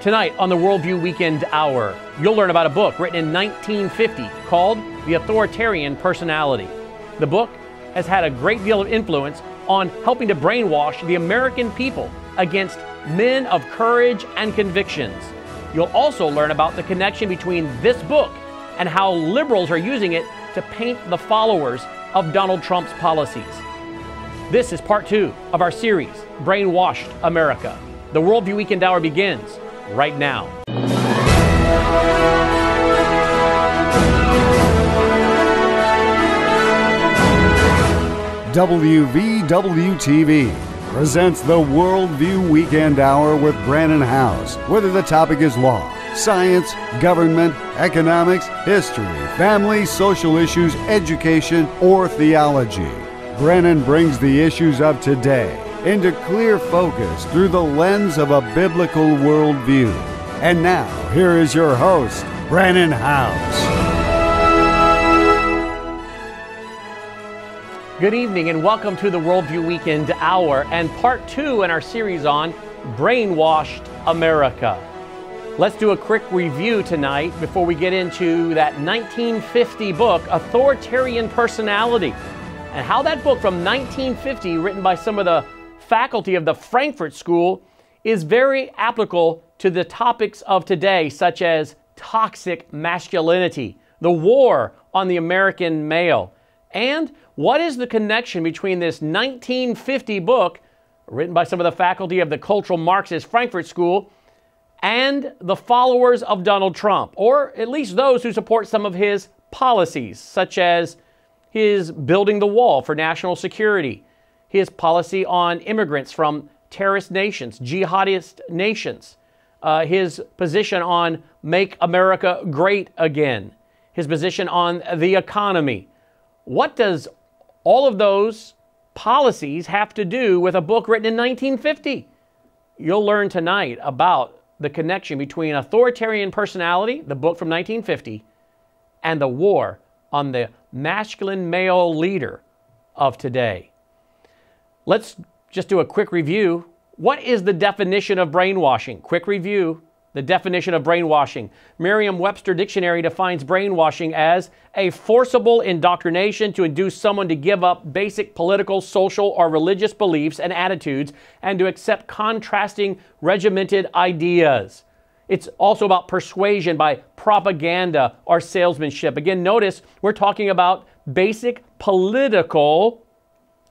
Tonight on the Worldview Weekend Hour, you'll learn about a book written in 1950 called The Authoritarian Personality. The book has had a great deal of influence on helping to brainwash the American people against men of courage and convictions. You'll also learn about the connection between this book and how liberals are using it to paint the followers of Donald Trump's policies. This is part two of our series, Brainwashed America. The Worldview Weekend Hour begins right now. WVWTV presents the Worldview Weekend Hour with Brannon Howse, whether the topic is law, science, government, economics, history, family, social issues, education, or theology. Brannon brings the issues of today into clear focus through the lens of a biblical worldview. And now, here is your host, Brannon Howse. Good evening and welcome to the Worldview Weekend Hour and part two in our series on Brainwashed America. Let's do a quick review tonight before we get into that 1950 book, Authoritarian Personality, and how that book from 1950, written by some of the faculty of the Frankfurt School, is very applicable to the topics of today, such as toxic masculinity, the war on the American male, and what is the connection between this 1950 book, written by some of the faculty of the cultural Marxist Frankfurt School, and the followers of Donald Trump, or at least those who support some of his policies, such as his building the wall for national security, his policy on immigrants from terrorist nations, jihadist nations, his position on Make America Great Again, his position on the economy. What does all of those policies have to do with a book written in 1950? You'll learn tonight about the connection between Authoritarian Personality, the book from 1950, and the war on the masculine male leader of today. Let's just do a quick review. What is the definition of brainwashing? Quick review, the definition of brainwashing. Merriam-Webster Dictionary defines brainwashing as a forcible indoctrination to induce someone to give up basic political, social, or religious beliefs and attitudes and to accept contrasting, regimented ideas. It's also about persuasion by propaganda or salesmanship. Again, notice we're talking about basic political,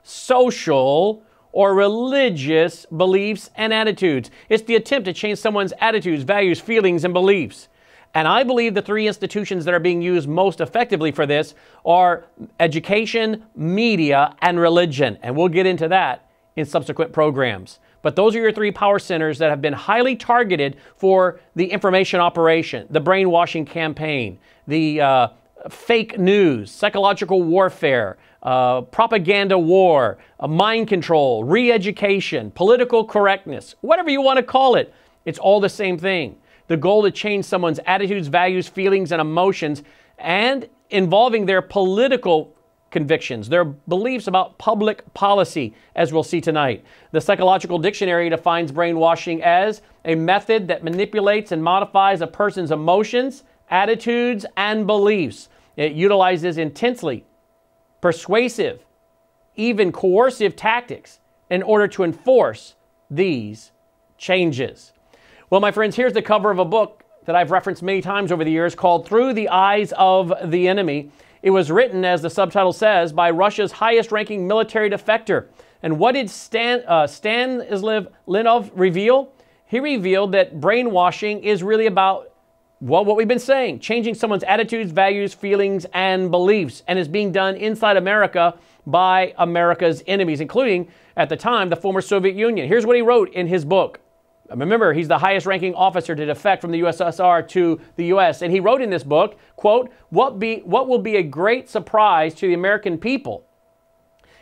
social, or religious beliefs and attitudes. It's the attempt to change someone's attitudes, values, feelings, and beliefs. And I believe the three institutions that are being used most effectively for this are education, media, and religion. And we'll get into that in subsequent programs. But those are your three power centers that have been highly targeted for the information operation, the brainwashing campaign, the fake news, psychological warfare, propaganda war, mind control, re-education, political correctness, whatever you want to call it. It's all the same thing. The goal to change someone's attitudes, values, feelings, and emotions, and involving their political convictions, their beliefs about public policy, as we'll see tonight. The Psychological Dictionary defines brainwashing as a method that manipulates and modifies a person's emotions, attitudes, and beliefs. It utilizes intensely persuasive, even coercive tactics in order to enforce these changes. Well, my friends, here's the cover of a book that I've referenced many times over the years called Through the Eyes of the Enemy. It was written, as the subtitle says, by Russia's highest-ranking military defector. And what did Stanislav Lunev reveal? He revealed that brainwashing is really about, well, what we've been saying, changing someone's attitudes, values, feelings, and beliefs, and is being done inside America by America's enemies, including, at the time, the former Soviet Union. Here's what he wrote in his book. Remember, he's the highest-ranking officer to defect from the USSR to the U.S., and he wrote in this book, quote, what will be a great surprise to the American people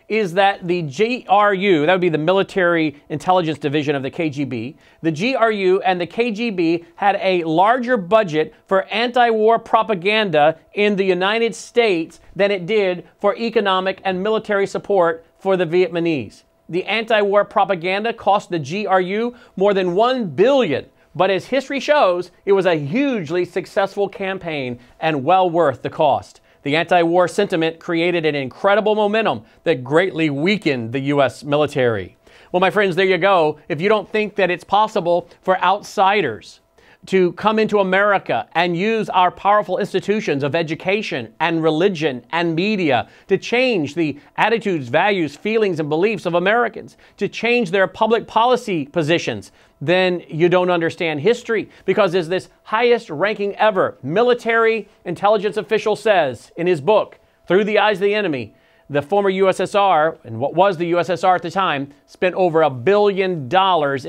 is that the GRU, that would be the Military Intelligence Division of the KGB, the GRU and the KGB had a larger budget for anti-war propaganda in the United States than it did for economic and military support for the Vietnamese. The anti-war propaganda cost the GRU more than $1 billion But as history shows, it was a hugely successful campaign and well worth the cost. The anti-war sentiment created an incredible momentum that greatly weakened the U.S. military. Well, my friends, there you go. If you don't think that it's possible for outsiders to come into America and use our powerful institutions of education and religion and media to change the attitudes, values, feelings, and beliefs of Americans, to change their public policy positions, then you don't understand history. Because as this highest ranking ever military intelligence official says in his book, Through the Eyes of the Enemy, the former USSR, and what was the USSR at the time, spent over $1 billion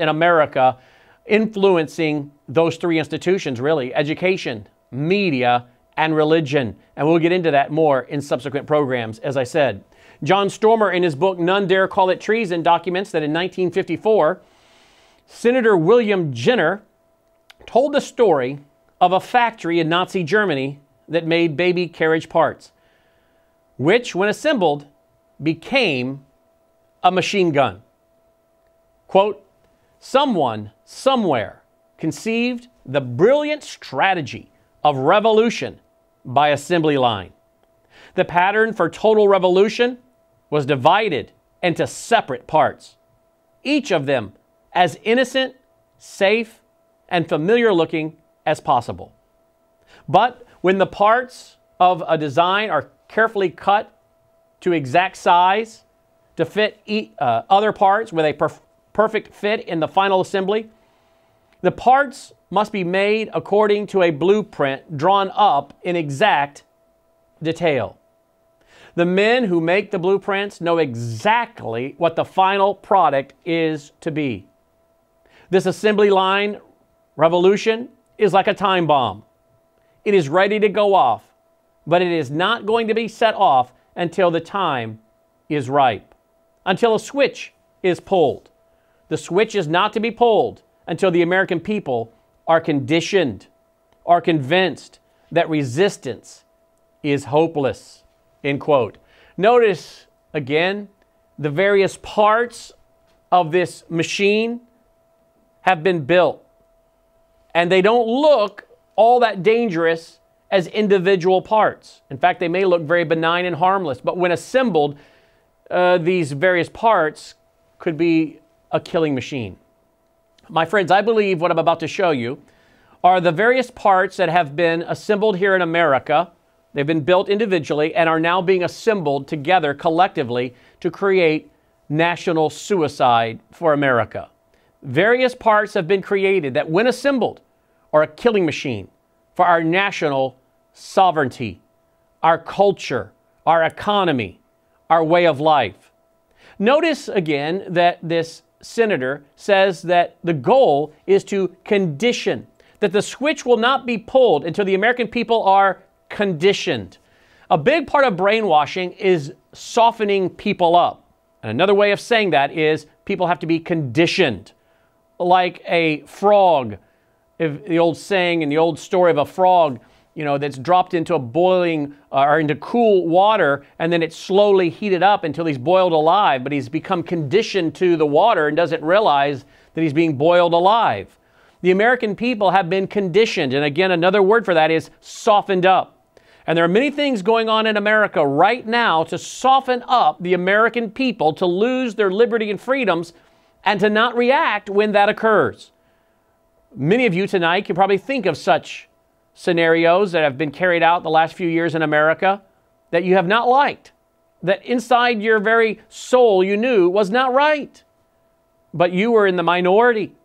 in America influencing those three institutions, really, education, media, and religion. And we'll get into that more in subsequent programs, as I said. John Stormer, in his book, None Dare Call It Treason, documents that in 1954, Senator William Jenner told the story of a factory in Nazi Germany that made baby carriage parts, which, when assembled, became a machine gun. Quote, "Someone, somewhere, conceived the brilliant strategy of revolution by assembly line. The pattern for total revolution was divided into separate parts, each of them as innocent, safe, and familiar-looking as possible. But when the parts of a design are carefully cut to exact size to fit other parts with a perfect fit in the final assembly, the parts must be made according to a blueprint drawn up in exact detail. The men who make the blueprints know exactly what the final product is to be. This assembly line revolution is like a time bomb. It is ready to go off, but it is not going to be set off until the time is ripe, until a switch is pulled. The switch is not to be pulled until the American people are conditioned, are convinced that resistance is hopeless," end quote. Notice, again, the various parts of this machine have been built, and they don't look all that dangerous as individual parts. In fact, they may look very benign and harmless, but when assembled, these various parts could be a killing machine. My friends, I believe what I'm about to show you are the various parts that have been assembled here in America. They've been built individually and are now being assembled together collectively to create national suicide for America. Various parts have been created that, when assembled, are a killing machine for our national sovereignty, our culture, our economy, our way of life. Notice again that this senator says that the goal is to condition, that the switch will not be pulled until the American people are conditioned. A big part of brainwashing is softening people up. And another way of saying that is people have to be conditioned. Like a frog, if the old saying and the old story of a frog, you know, that's dropped into a boiling or into cool water, and then it's slowly heated up until he's boiled alive, but he's become conditioned to the water and doesn't realize that he's being boiled alive. The American people have been conditioned, and again, another word for that is softened up. And there are many things going on in America right now to soften up the American people to lose their liberty and freedoms and to not react when that occurs. Many of you tonight can probably think of such scenarios that have been carried out the last few years in America that you have not liked, that inside your very soul you knew was not right. But you were in the minority,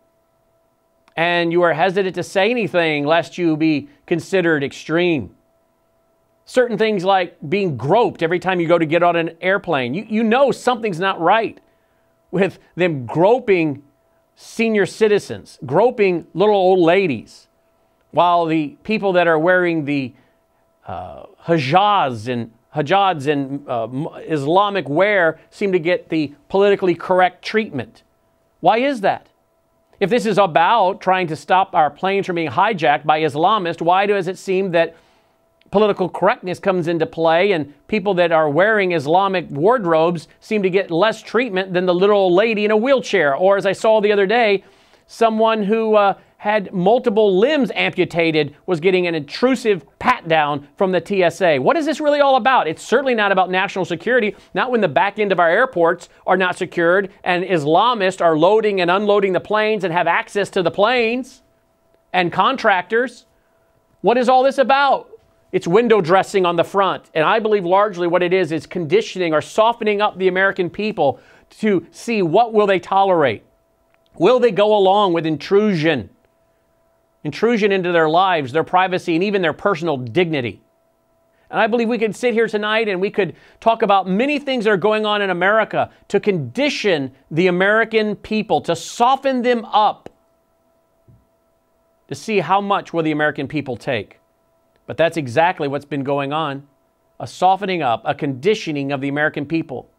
and you were hesitant to say anything lest you be considered extreme. Certain things like being groped every time you go to get on an airplane. You know something's not right with them groping senior citizens, groping little old ladies, while the people that are wearing the hijads and Islamic wear seem to get the politically correct treatment. Why is that? If this is about trying to stop our planes from being hijacked by Islamists, why does it seem that political correctness comes into play and people that are wearing Islamic wardrobes seem to get less treatment than the little old lady in a wheelchair? Or, as I saw the other day, someone who had multiple limbs amputated was getting an intrusive pat-down from the TSA. What is this really all about? It's certainly not about national security, not when the back end of our airports are not secured and Islamists are loading and unloading the planes and have access to the planes and contractors. What is all this about? It's window dressing on the front. And I believe largely what it is conditioning or softening up the American people to see what will they tolerate. Will they go along with intrusion? Intrusion into their lives, their privacy, and even their personal dignity. And I believe we could sit here tonight and we could talk about many things that are going on in America to condition the American people, to soften them up, to see how much will the American people take. But that's exactly what's been going on, a softening up, a conditioning of the American people.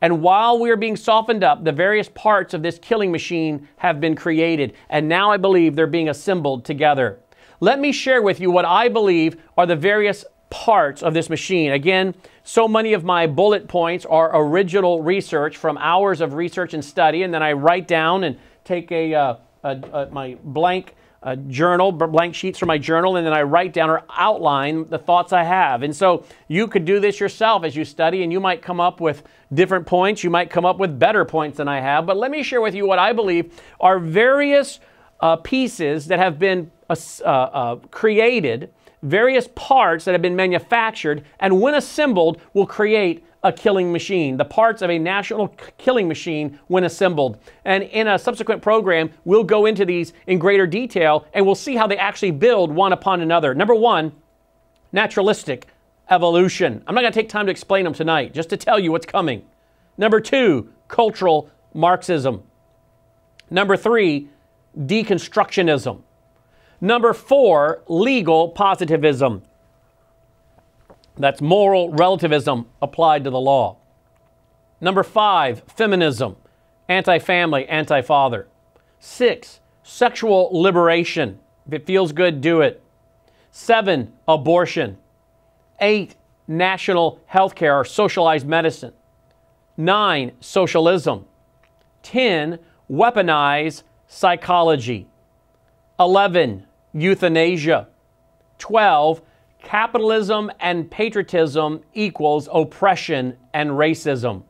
And while we are being softened up, the various parts of this killing machine have been created. And now I believe they're being assembled together. Let me share with you what I believe are the various parts of this machine. Again, so many of my bullet points are original research from hours of research and study. And then I write down and take my blank journal, blank sheets from my journal, and then I write down or outline the thoughts I have. And so you could do this yourself as you study, and you might come up with different points. You might come up with better points than I have. But let me share with you what I believe are various pieces that have been created, various parts that have been manufactured, and when assembled will create a killing machine, the parts of a national killing machine when assembled. And in a subsequent program, we'll go into these in greater detail and we'll see how they actually build one upon another. Number one, naturalistic evolution. I'm not going to take time to explain them tonight, just to tell you what's coming. Number two, cultural Marxism. Number three, deconstructionism. Number four, legal positivism. That's moral relativism applied to the law. Number five, feminism, anti-family, anti-father. Six, sexual liberation. If it feels good, do it. Seven, abortion. Eight, national health care or socialized medicine. Nine, socialism. 10, weaponized psychology. 11, euthanasia. 12, capitalism and patriotism equals oppression and racism.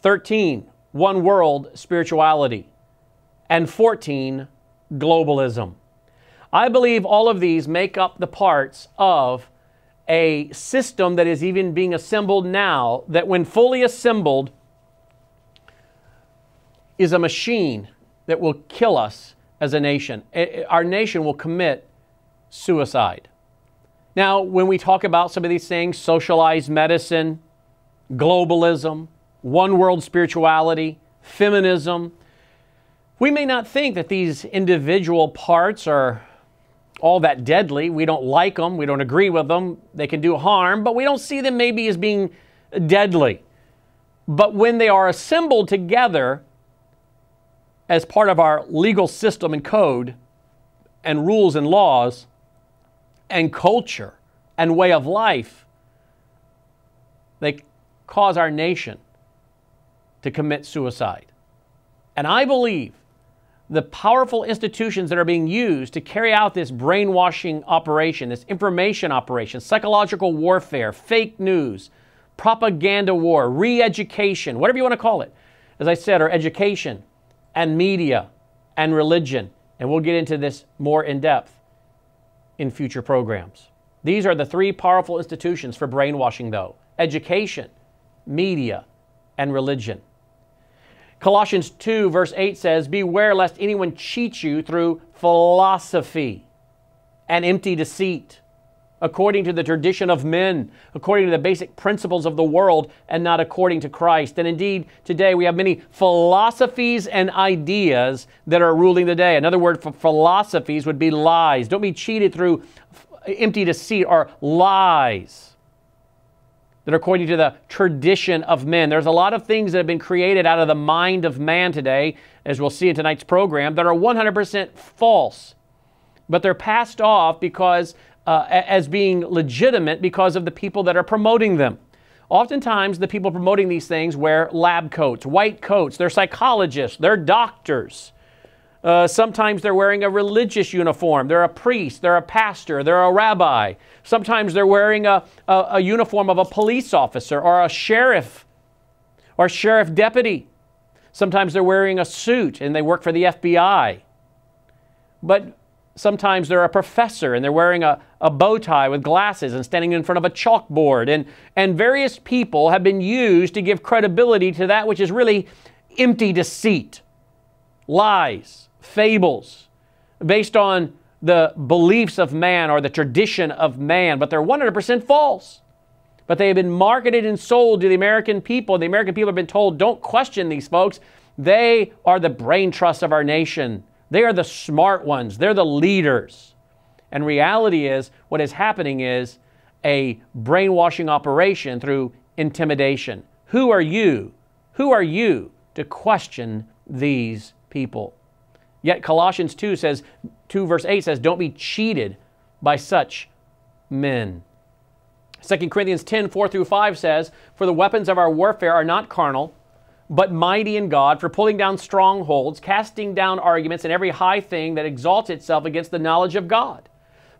13, one world spirituality. And 14, globalism. I believe all of these make up the parts of a system that is even being assembled now, that when fully assembled is a machine that will kill us as a nation. Our nation will commit suicide. Now, when we talk about some of these things, socialized medicine, globalism, one world spirituality, feminism, we may not think that these individual parts are all that deadly. We don't like them. We don't agree with them. They can do harm, but we don't see them maybe as being deadly. But when they are assembled together as part of our legal system and code and rules and laws, and culture and way of life, they cause our nation to commit suicide. And I believe the powerful institutions that are being used to carry out this brainwashing operation, this information operation, psychological warfare, fake news, propaganda war, re-education, whatever you want to call it, as I said, are education and media and religion. And we'll get into this more in depth in future programs. These are the three powerful institutions for brainwashing, though: education, media, and religion. Colossians 2 verse 8 says, "Beware lest anyone cheat you through philosophy and empty deceit, according to the tradition of men, according to the basic principles of the world, and not according to Christ." And indeed, today we have many philosophies and ideas that are ruling the day. Another word for philosophies would be lies. Don't be cheated through empty deceit or lies that are according to the tradition of men. There's a lot of things that have been created out of the mind of man today, as we'll see in tonight's program, that are 100% false. But they're passed off because as being legitimate because of the people that are promoting them. Oftentimes, the people promoting these things wear lab coats, white coats. They're psychologists. They're doctors. Sometimes they're wearing a religious uniform. They're a priest, they're a pastor, they're a rabbi. Sometimes they're wearing a uniform of a police officer or a sheriff or sheriff deputy. Sometimes they're wearing a suit and they work for the FBI. But sometimes they're a professor and they're wearing a bow tie with glasses and standing in front of a chalkboard. And various people have been used to give credibility to that which is really empty deceit, lies, fables, based on the beliefs of man or the tradition of man, but they're 100% false. But they have been marketed and sold to the American people. The American people have been told, don't question these folks. They are the brain trust of our nation. They are the smart ones. They're the leaders. And reality is, what is happening is a brainwashing operation through intimidation. Who are you? Who are you to question these people? Yet Colossians 2 says, 2 verse 8 says, don't be cheated by such men. 2 Corinthians 10, 4 through 5 says, for the weapons of our warfare are not carnal, but mighty in God, for pulling down strongholds, casting down arguments and every high thing that exalts itself against the knowledge of God,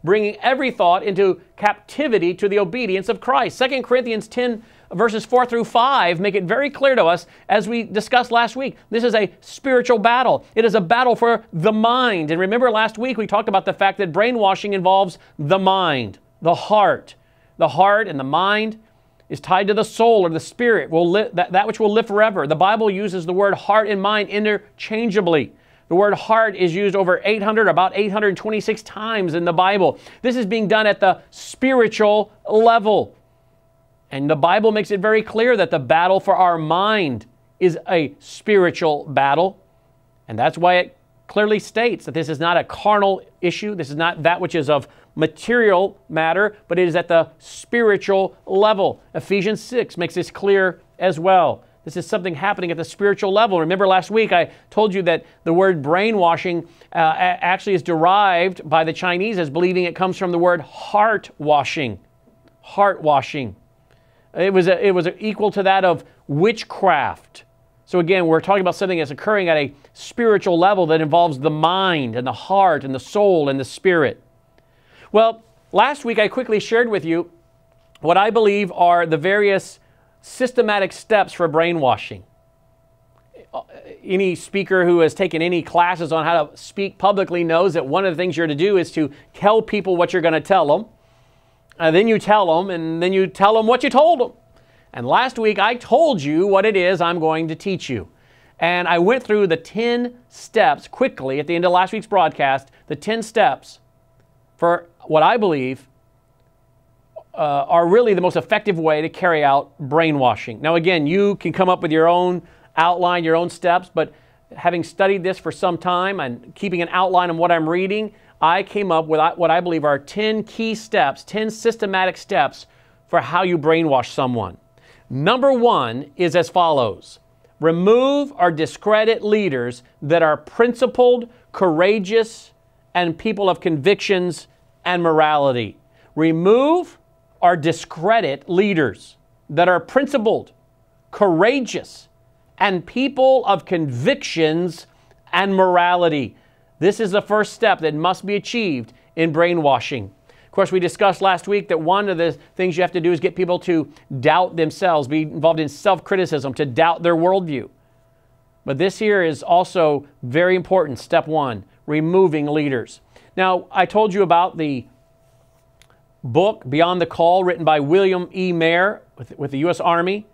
bringing every thought into captivity to the obedience of Christ. 2 Corinthians 10, verses 4 through 5 make it very clear to us, as we discussed last week, this is a spiritual battle. It is a battle for the mind. And remember last week we talked about the fact that brainwashing involves the mind, the heart. The heart and the mind is tied to the soul or the spirit, that which will live forever. The Bible uses the word heart and mind interchangeably. The word heart is used over 826 times in the Bible. This is being done at the spiritual level. And the Bible makes it very clear that the battle for our mind is a spiritual battle. And that's why it clearly states that this is not a carnal issue. This is not that which is of material matter, but it is at the spiritual level. Ephesians 6 makes this clear as well. This is something happening at the spiritual level. Remember last week I told you that the word brainwashing actually is derived by the Chinese as believing it comes from the word heart washing. Heart washing. It was equal to that of witchcraft. So again, we're talking about something that's occurring at a spiritual level that involves the mind and the heart and the soul and the spirit. Well, last week I quickly shared with you what I believe are the various systematic steps for brainwashing. Any speaker who has taken any classes on how to speak publicly knows that one of the things you're to do is to tell people what you're going to tell them. Then you tell them, and then you tell them what you told them. And last week I told you what it is I'm going to teach you. And I went through the 10 steps quickly at the end of last week's broadcast, the 10 steps for what I believe are really the most effective way to carry out brainwashing. Now again, you can come up with your own outline, your own steps, but having studied this for some time and keeping an outline of what I'm reading, I came up with what I believe are 10 key steps, 10 systematic steps for how you brainwash someone. Number one is as follows. Remove or discredit leaders that are principled, courageous, and people of convictions and morality. Remove or discredit leaders that are principled, courageous, and people of convictions and morality. This is the first step that must be achieved in brainwashing. Of course, we discussed last week that one of the things you have to do is get people to doubt themselves, be involved in self-criticism, to doubt their worldview. But this here is also very important. Step one, removing leaders. Now, I told you about the book, Beyond the Call, written by William E. Mayer with the U.S. Army,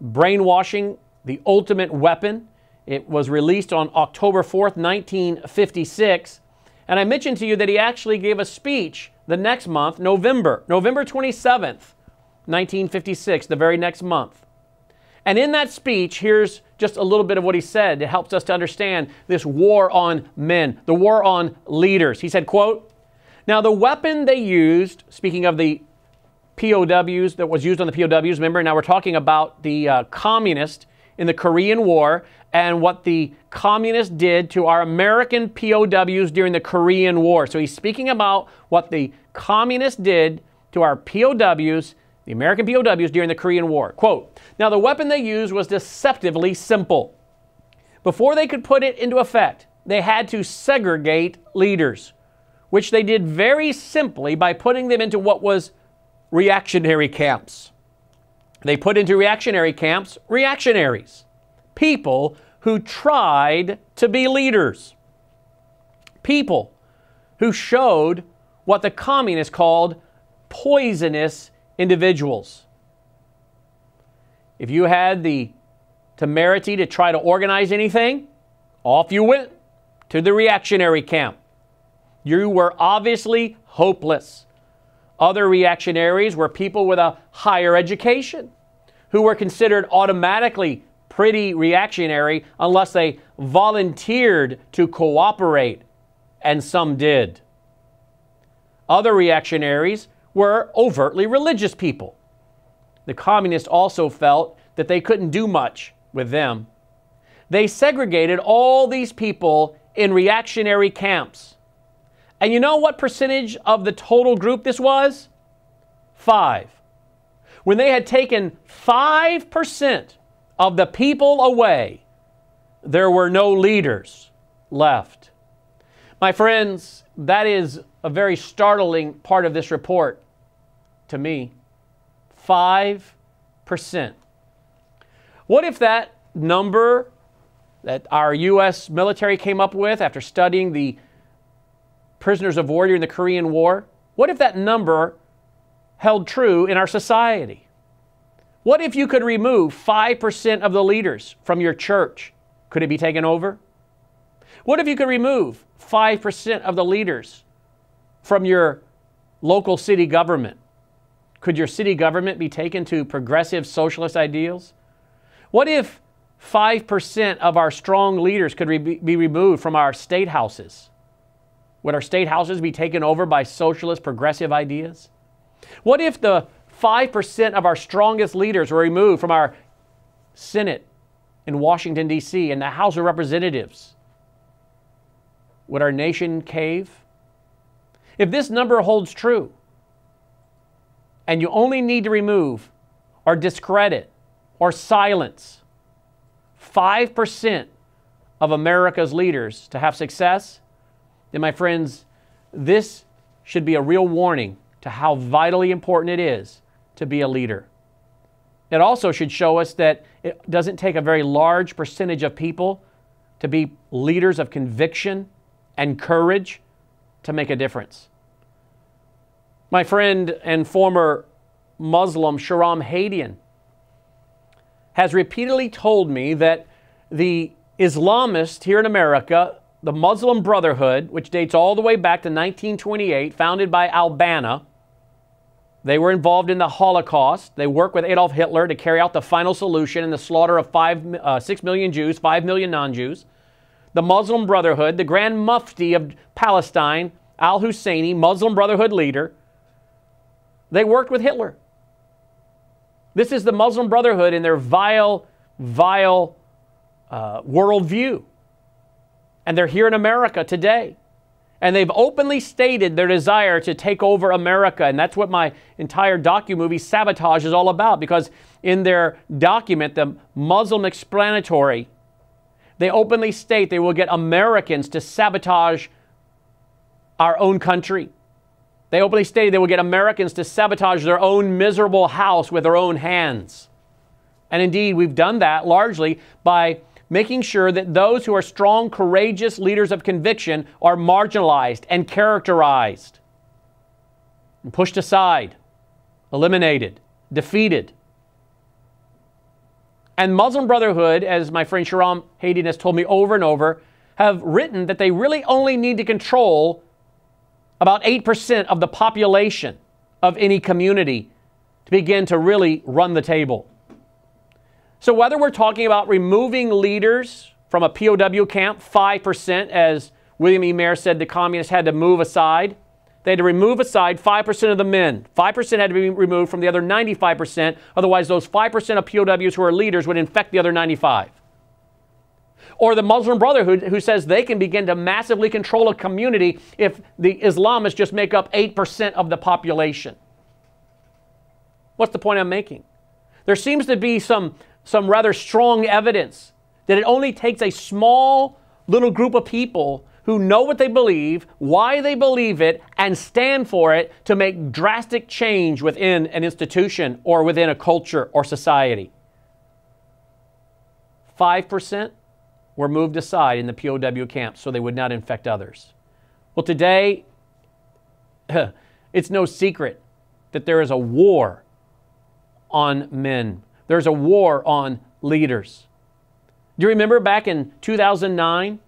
Brainwashing the Ultimate Weapon. It was released on October 4th, 1956. And I mentioned to you that he actually gave a speech the next month, November 27th, 1956, the very next month. And in that speech, here's just a little bit of what he said. It helps us to understand this war on men, the war on leaders. He said, quote, now, the weapon they used, speaking of the POWs, that was used on the POWs, remember, now we're talking about the communists in the Korean War and what the communists did to our American POWs during the Korean War. So he's speaking about what the communists did to our POWs, the American POWs, during the Korean War. Quote, now, the weapon they used was deceptively simple. Before they could put it into effect, they had to segregate leaders, which they did very simply by putting them into what was reactionary camps. They put into reactionary camps reactionaries, people who tried to be leaders, people who showed what the communists called poisonous individuals. If you had the temerity to try to organize anything, off you went to the reactionary camp. You were obviously hopeless. Other reactionaries were people with a higher education who were considered automatically pretty reactionary unless they volunteered to cooperate, and some did. Other reactionaries were overtly religious people. The communists also felt that they couldn't do much with them. They segregated all these people in reactionary camps. And you know what percentage of the total group this was? 5. When they had taken 5% of the people away, there were no leaders left. My friends, that is a very startling part of this report to me. 5%. What if that number that our U.S. military came up with after studying the prisoners of war during the Korean War, what if that number held true in our society? What if you could remove 5% of the leaders from your church? Could it be taken over? What if you could remove 5% of the leaders from your local city government? Could your city government be taken to progressive socialist ideals? What if 5% of our strong leaders could be removed from our state houses? Would our state houses be taken over by socialist progressive ideas? What if the 5% of our strongest leaders were removed from our Senate in Washington, D.C. and the House of Representatives? Would our nation cave? If this number holds true, and you only need to remove or discredit or silence 5% of America's leaders to have success, then, my friends, this should be a real warning to how vitally important it is to be a leader. It also should show us that it doesn't take a very large percentage of people to be leaders of conviction and courage to make a difference. My friend and former Muslim Shahram Hadian has repeatedly told me that the Islamists here in America, the Muslim Brotherhood, which dates all the way back to 1928, founded by Al-Banna, they were involved in the Holocaust. They worked with Adolf Hitler to carry out the final solution in the slaughter of 6 million Jews, 5 million non-Jews. The Muslim Brotherhood, the Grand Mufti of Palestine, al-Husseini, Muslim Brotherhood leader, they worked with Hitler. This is the Muslim Brotherhood in their vile worldview. And they're here in America today. And they've openly stated their desire to take over America. And that's what my entire documovie, Sabotage, is all about. Because in their document, the Muslim explanatory, they openly state they will get Americans to sabotage our own country. They openly state they will get Americans to sabotage their own miserable house with their own hands. And indeed, we've done that largely by making sure that those who are strong, courageous leaders of conviction are marginalized and characterized and pushed aside, eliminated, defeated. And Muslim Brotherhood, as my friend Shahram Hadian has told me over and over, have written that they really only need to control about 8% of the population of any community to begin to really run the table. So whether we're talking about removing leaders from a POW camp, 5%, as William E. Mayer said the communists had to move aside. They had to remove aside 5% of the men. 5% had to be removed from the other 95%. Otherwise, those 5% of POWs who are leaders would infect the other 95. Or the Muslim Brotherhood, who says they can begin to massively control a community if the Islamists just make up 8% of the population. What's the point I'm making? There seems to be some rather strong evidence that it only takes a small little group of people who know what they believe, why they believe it, and stand for it to make drastic change within an institution or within a culture or society. 5% were moved aside in the POW camps so they would not infect others. Well, today, it's no secret that there is a war on men. There's a war on leaders. Do you remember back in 2009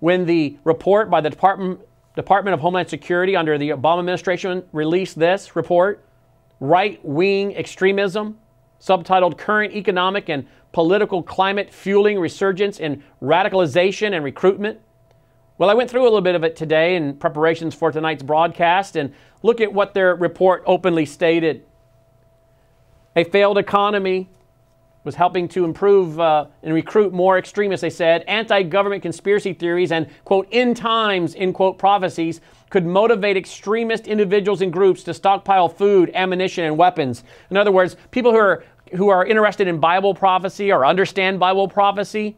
when the report by the Department of Homeland Security under the Obama administration released this report, Right-Wing Extremism, subtitled Current Economic and Political Climate Fueling Resurgence in Radicalization and Recruitment? Well, I went through a little bit of it today in preparations for tonight's broadcast, and look at what their report openly stated. A failed economy was helping to improve and recruit more extremists, they said. Anti-government conspiracy theories and, quote, end times, end quote, prophecies could motivate extremist individuals and groups to stockpile food, ammunition, and weapons. In other words, people who are interested in Bible prophecy or understand Bible prophecy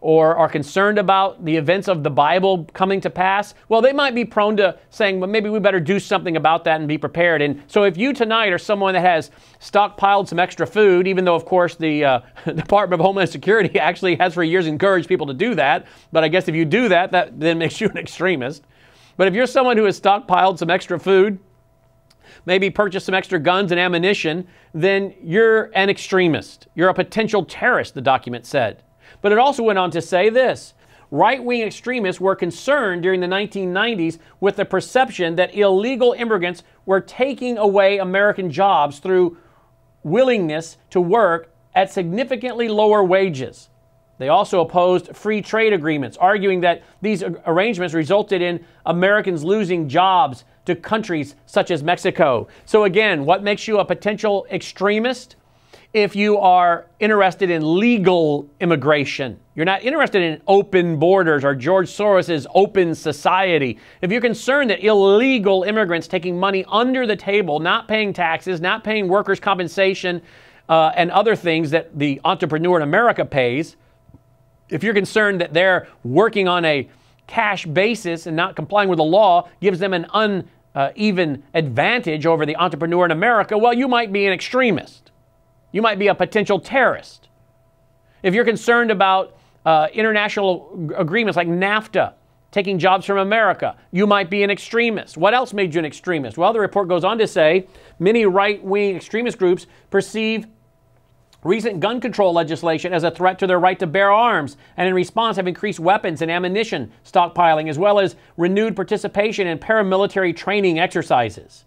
or are concerned about the events of the Bible coming to pass, well, they might be prone to saying, well, maybe we better do something about that and be prepared. And so if you tonight are someone that has stockpiled some extra food, even though, of course, the Department of Homeland Security actually has for years encouraged people to do that, but I guess if you do that, that then makes you an extremist. But if you're someone who has stockpiled some extra food, maybe purchased some extra guns and ammunition, then you're an extremist. You're a potential terrorist, the document said. But it also went on to say this. Right-wing extremists were concerned during the 1990s with the perception that illegal immigrants were taking away American jobs through willingness to work at significantly lower wages. They also opposed free trade agreements, arguing that these arrangements resulted in Americans losing jobs to countries such as Mexico. So again, what makes you a potential extremist? If you are interested in legal immigration, you're not interested in open borders or George Soros's open society. If you're concerned that illegal immigrants taking money under the table, not paying taxes, not paying workers' compensation, and other things that the entrepreneur in America pays, if you're concerned that they're working on a cash basis and not complying with the law gives them an uneven advantage over the entrepreneur in America, well, you might be an extremist. You might be a potential terrorist. If you're concerned about international agreements like NAFTA, taking jobs from America, you might be an extremist. What else made you an extremist? Well, the report goes on to say, many right-wing extremist groups perceive recent gun control legislation as a threat to their right to bear arms, and in response have increased weapons and ammunition stockpiling, as well as renewed participation in paramilitary training exercises.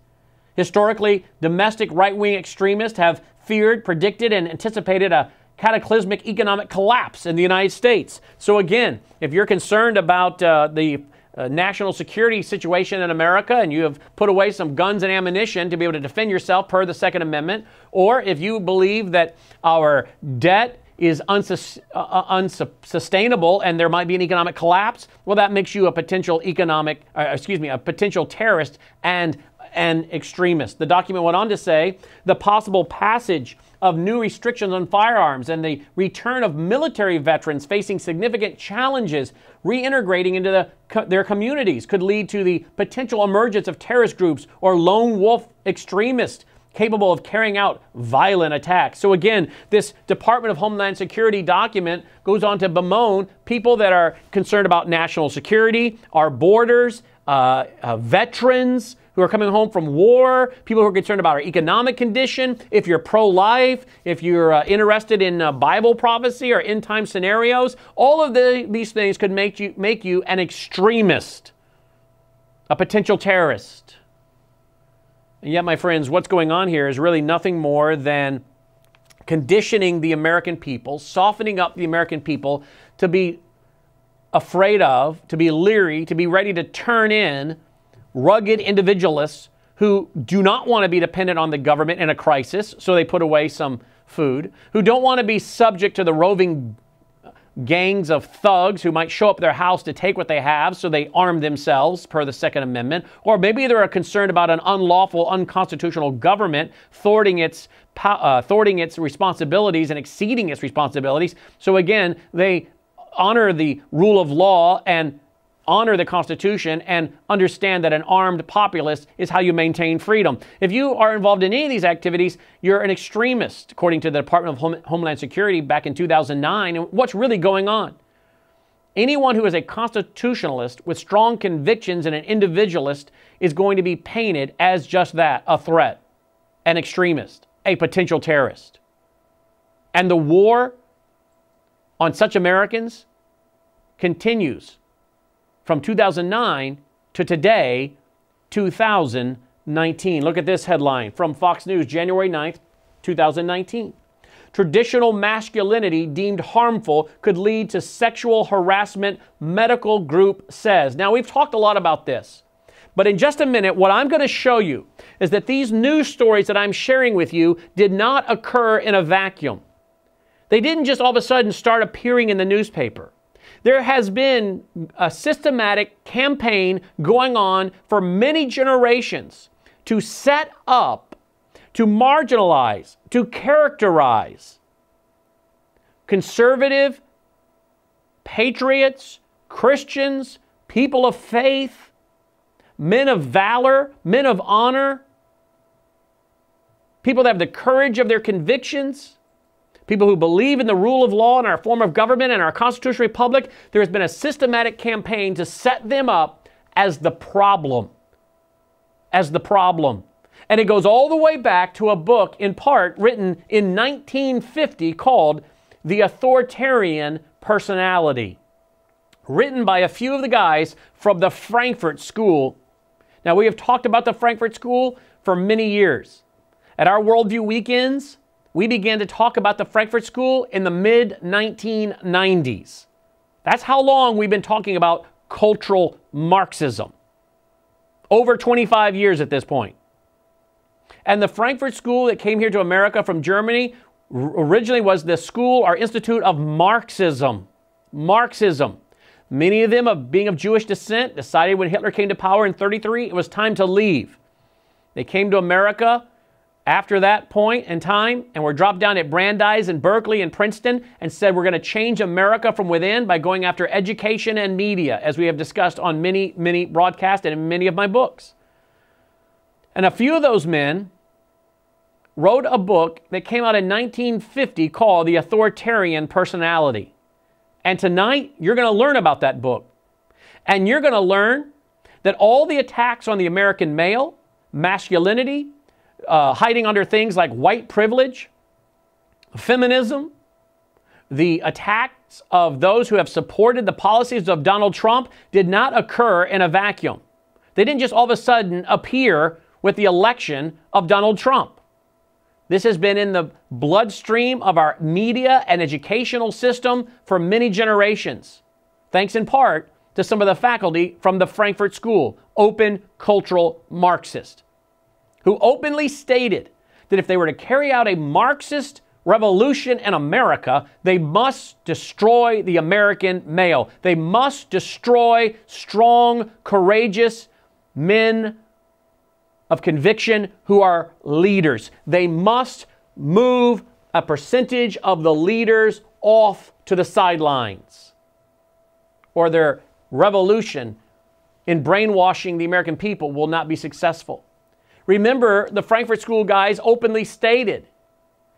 Historically, domestic right-wing extremists have feared, predicted, and anticipated a cataclysmic economic collapse in the United States. So again, if you're concerned about the national security situation in America and you have put away some guns and ammunition to be able to defend yourself per the Second Amendment, or if you believe that our debt is unsustainable and there might be an economic collapse, well, that makes you a potential potential terrorist and extremists. The document went on to say the possible passage of new restrictions on firearms and the return of military veterans facing significant challenges reintegrating into their communities could lead to the potential emergence of terrorist groups or lone wolf extremists capable of carrying out violent attacks. So again, this Department of Homeland Security document goes on to bemoan people that are concerned about national security, our borders, veterans who are coming home from war, people who are concerned about our economic condition, if you're pro-life, if you're interested in Bible prophecy or end-time scenarios, all of these things could make you an extremist, a potential terrorist. And yet, my friends, what's going on here is really nothing more than conditioning the American people, softening up the American people to be afraid of, to be leery, to be ready to turn in rugged individualists who do not want to be dependent on the government in a crisis, so they put away some food, who don't want to be subject to the roving gangs of thugs who might show up at their house to take what they have, so they arm themselves per the Second Amendment, or maybe they're concerned about an unlawful, unconstitutional government thwarting its responsibilities and exceeding its responsibilities, so again, they honor the rule of law and honor the Constitution and understand that an armed populace is how you maintain freedom. If you are involved in any of these activities, you're an extremist, according to the Department of Homeland Security back in 2009. And what's really going on? Anyone who is a constitutionalist with strong convictions and an individualist is going to be painted as just that, a threat, an extremist, a potential terrorist. And the war on such Americans continues from 2009 to today, 2019. Look at this headline from Fox News, January 9th, 2019. Traditional masculinity deemed harmful could lead to sexual harassment, medical group says. Now, we've talked a lot about this, but in just a minute, what I'm going to show you is that these news stories that I'm sharing with you did not occur in a vacuum. They didn't just all of a sudden start appearing in the newspaper. There has been a systematic campaign going on for many generations to set up, to marginalize, to characterize conservative, patriots, Christians, people of faith, men of valor, men of honor, people that have the courage of their convictions, people who believe in the rule of law and our form of government and our constitutional republic. There has been a systematic campaign to set them up as the problem. As the problem. And it goes all the way back to a book, in part, written in 1950 called The Authoritarian Personality, written by a few of the guys from the Frankfurt School. Now, we have talked about the Frankfurt School for many years. At our Worldview Weekends, we began to talk about the Frankfurt School in the mid-1990s. That's how long we've been talking about cultural Marxism. Over 25 years at this point. And the Frankfurt School that came here to America from Germany originally was the school or institute of Marxism. Marxism. Many of them, being of Jewish descent, decided when Hitler came to power in 1933, it was time to leave. They came to America after that point in time, and were dropped down at Brandeis and Berkeley and Princeton, and said, we're going to change America from within by going after education and media, as we have discussed on many, many broadcasts and in many of my books. And a few of those men wrote a book that came out in 1950 called The Authoritarian Personality. And tonight, you're going to learn about that book. And you're going to learn that all the attacks on the American male, masculinity, hiding under things like white privilege, feminism, the attacks of those who have supported the policies of Donald Trump did not occur in a vacuum. They didn't just all of a sudden appear with the election of Donald Trump. This has been in the bloodstream of our media and educational system for many generations, thanks in part to some of the faculty from the Frankfurt School, open cultural Marxist, who openly stated that if they were to carry out a Marxist revolution in America, they must destroy the American male. They must destroy strong, courageous men of conviction who are leaders. They must move a percentage of the leaders off to the sidelines, or their revolution in brainwashing the American people will not be successful. Remember, the Frankfurt School guys openly stated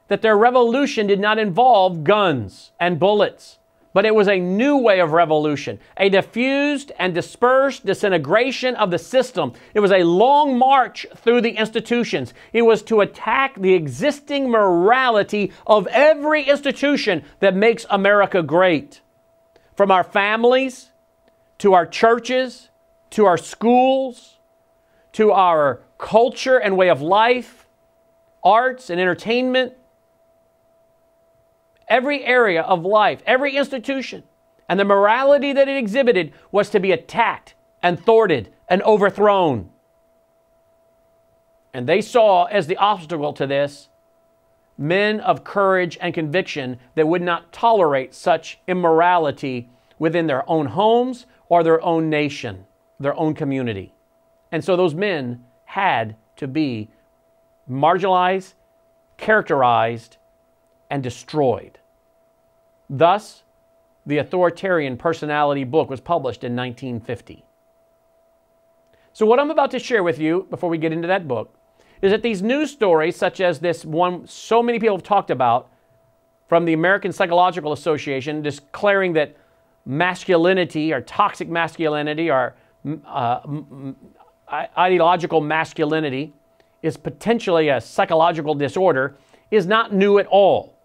that their revolution did not involve guns and bullets, but it was a new way of revolution, a diffused and dispersed disintegration of the system. It was a long march through the institutions. It was to attack the existing morality of every institution that makes America great, from our families, to our churches, to our schools, to our culture and way of life, arts and entertainment, every area of life, every institution, and the morality that it exhibited was to be attacked and thwarted and overthrown. And they saw as the obstacle to this men of courage and conviction that would not tolerate such immorality within their own homes or their own nation, their own community. And so those men had to be marginalized, characterized, and destroyed. Thus, The Authoritarian Personality book was published in 1950. So what I'm about to share with you, before we get into that book, is that these news stories, such as this one so many people have talked about, from the American Psychological Association, declaring that masculinity or toxic masculinity or ideological masculinity is potentially a psychological disorder, is not new at all.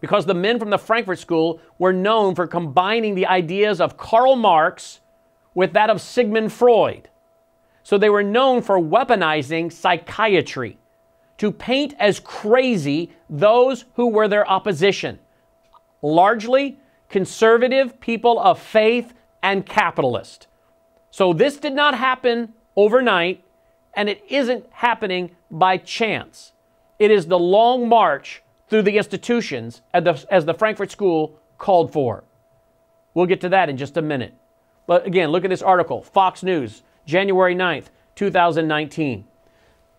Because the men from the Frankfurt School were known for combining the ideas of Karl Marx with that of Sigmund Freud. So they were known for weaponizing psychiatry to paint as crazy those who were their opposition, largely conservative people of faith and capitalists. So this did not happen overnight, and it isn't happening by chance. It is the long march through the institutions as the Frankfurt School called for. We'll get to that in just a minute. But again, look at this article, Fox News, January 9th, 2019.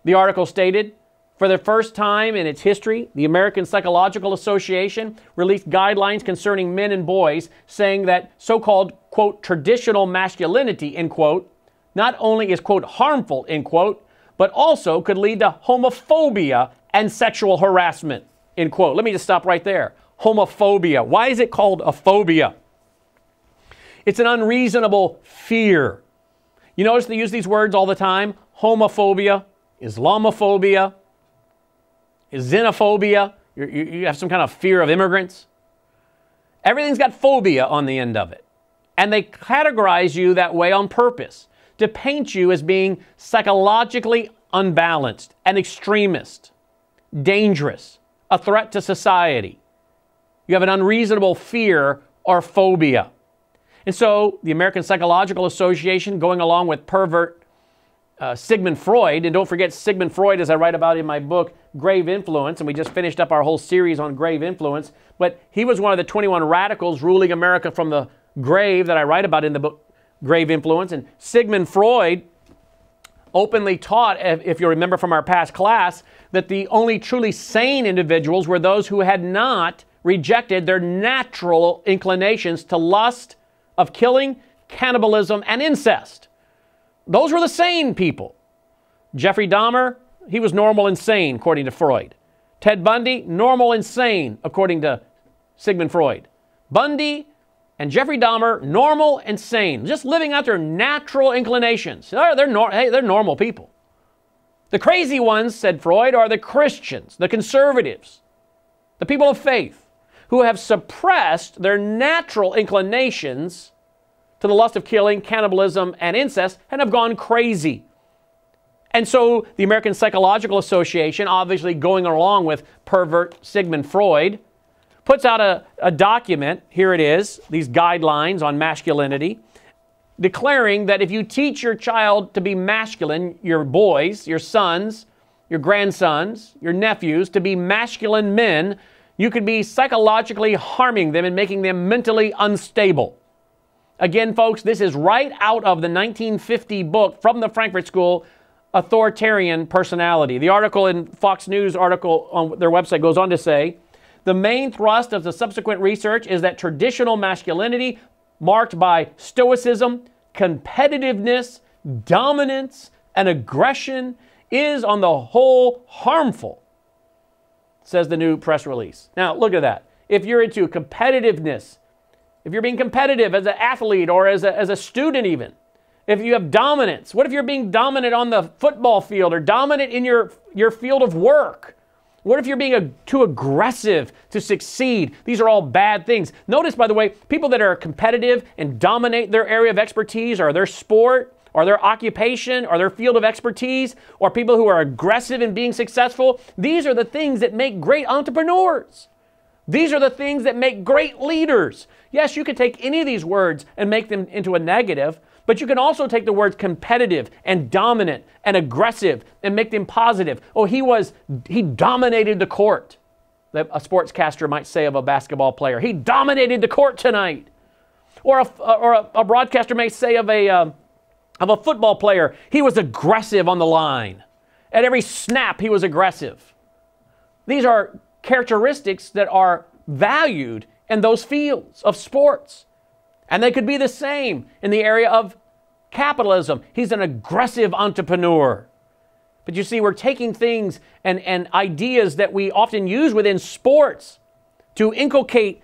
The article stated, for the first time in its history, the American Psychological Association released guidelines concerning men and boys, saying that so-called, quote, traditional masculinity, end quote, not only is, quote, harmful, end quote, but also could lead to homophobia and sexual harassment. End quote. Let me just stop right there. Homophobia. Why is it called a phobia? It's an unreasonable fear. You notice they use these words all the time. Homophobia, Islamophobia, xenophobia. You have some kind of fear of immigrants. Everything's got phobia on the end of it. And they categorize you that way on purpose to paint you as being psychologically unbalanced, an extremist, dangerous, a threat to society. You have an unreasonable fear or phobia. And so the American Psychological Association, going along with pervert Sigmund Freud, and don't forget Sigmund Freud, as I write about in my book, Grave Influence, and we just finished up our whole series on Grave Influence, but he was one of the 21 radicals ruling America from the grave that I write about in the book, Grave Influence. And Sigmund Freud openly taught, if you remember from our past class, that the only truly sane individuals were those who had not rejected their natural inclinations to lust, of killing, cannibalism, and incest. Those were the sane people. Jeffrey Dahmer, he was normal and sane, according to Freud. Ted Bundy, normal and sane, according to Sigmund Freud. Bundy and Jeffrey Dahmer, normal and sane, just living out their natural inclinations. They're normal people. The crazy ones, said Freud, are the Christians, the conservatives, the people of faith, who have suppressed their natural inclinations to the lust of killing, cannibalism, and incest, and have gone crazy. And so the American Psychological Association, obviously going along with pervert Sigmund Freud, puts out a document, here it is, these guidelines on masculinity, declaring that if you teach your child to be masculine, your boys, your sons, your grandsons, your nephews, to be masculine men, you could be psychologically harming them and making them mentally unstable. Again, folks, this is right out of the 1950 book from the Frankfurt School, Authoritarian Personality. The article in Fox News article on their website goes on to say, the main thrust of the subsequent research is that traditional masculinity, marked by stoicism, competitiveness, dominance, and aggression, is on the whole harmful, says the new press release. Now, look at that. If you're into competitiveness, if you're being competitive as an athlete or as a student even, if you have dominance, what if you're being dominant on the football field or dominant in your field of work? What if you're being too aggressive to succeed? These are all bad things. Notice, by the way, people that are competitive and dominate their area of expertise or their sport or their occupation or their field of expertise, or people who are aggressive in being successful, these are the things that make great entrepreneurs. These are the things that make great leaders. Yes, you could take any of these words and make them into a negative, but you can also take the words competitive and dominant and aggressive and make them positive. Oh, he dominated the court, that a sportscaster might say of a basketball player. He dominated the court tonight. Or a broadcaster may say of a football player, he was aggressive on the line. At every snap, he was aggressive. These are characteristics that are valued in those fields of sports. And they could be the same in the area of capitalism. He's an aggressive entrepreneur. But you see, we're taking things and ideas that we often use within sports to inculcate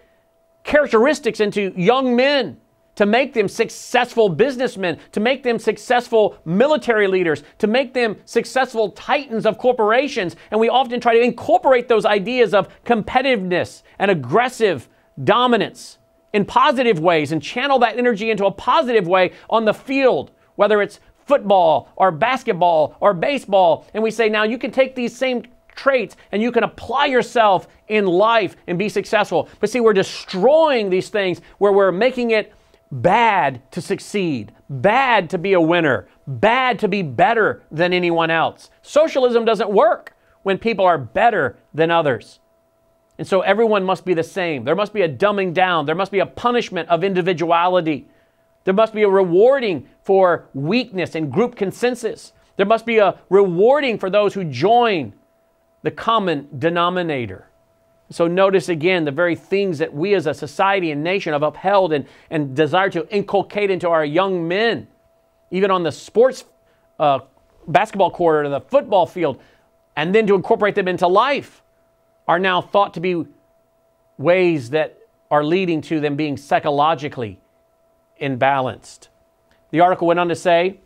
characteristics into young men, to make them successful businessmen, to make them successful military leaders, to make them successful titans of corporations. And we often try to incorporate those ideas of competitiveness and aggressive dominance in positive ways and channel that energy into a positive way on the field, whether it's football or basketball or baseball. And we say, now you can take these same traits and you can apply yourself in life and be successful. But see, we're destroying these things where we're making it bad to succeed, bad to be a winner, bad to be better than anyone else. Socialism doesn't work when people are better than others. And so everyone must be the same. There must be a dumbing down. There must be a punishment of individuality. There must be a rewarding for weakness and group consensus. There must be a rewarding for those who join the common denominator. So notice again the very things that we as a society and nation have upheld and desire to inculcate into our young men, even on the sports basketball court or the football field, and then to incorporate them into life, are now thought to be ways that are leading to them being psychologically imbalanced. The article went on to say